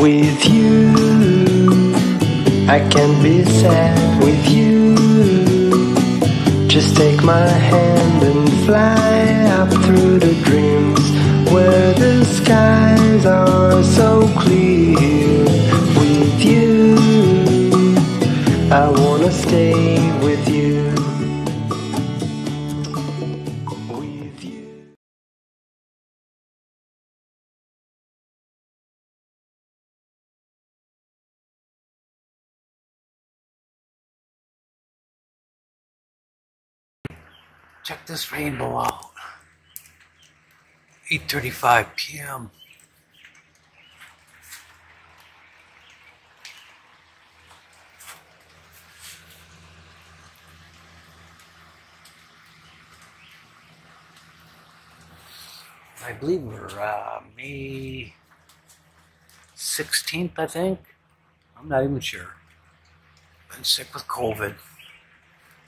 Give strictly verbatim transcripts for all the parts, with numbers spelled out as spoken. with you. I can be sad with you. Just take my hand and fly up through the dreams where the skies are so clear. With you, I wanna stay with you. Check this rainbow out. eight thirty-five p m I believe we're uh, May sixteenth, I think. I'm not even sure. Been sick with COVID. But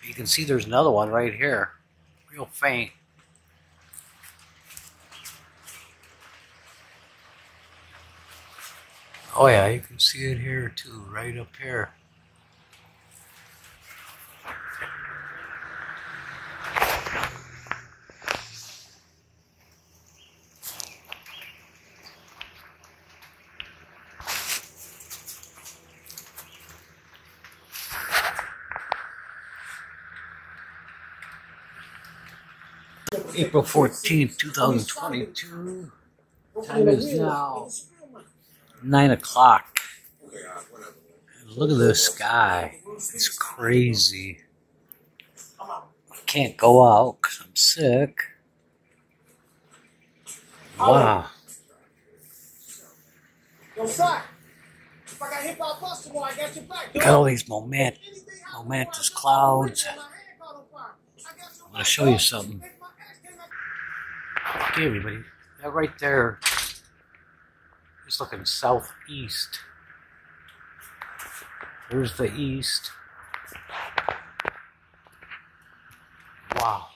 you can see there's another one right here. Real faint. Oh yeah, you can see it here too, right up here. April fourteenth, two thousand twenty-two. Time is now nine o'clock. Look at the sky. It's crazy. I can't go out because I'm sick. Wow. Got all these moment, momentous clouds. I'm going to show you something. Okay, everybody, that right there is looking southeast. There's the east. Wow.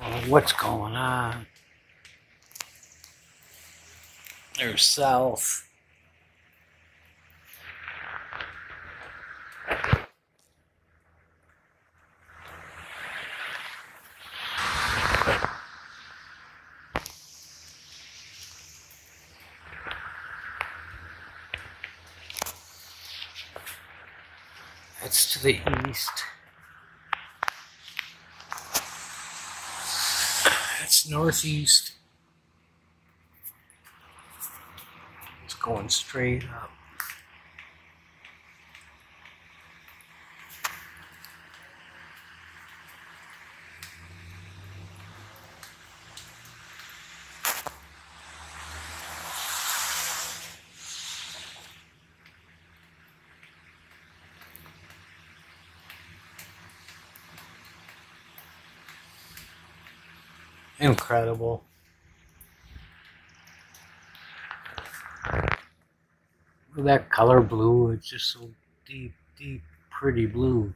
I don't know what's going on. There's south. That's to the east. That's northeast. It's going straight up. Incredible. Look at that color blue. It's just so deep, deep, pretty blue.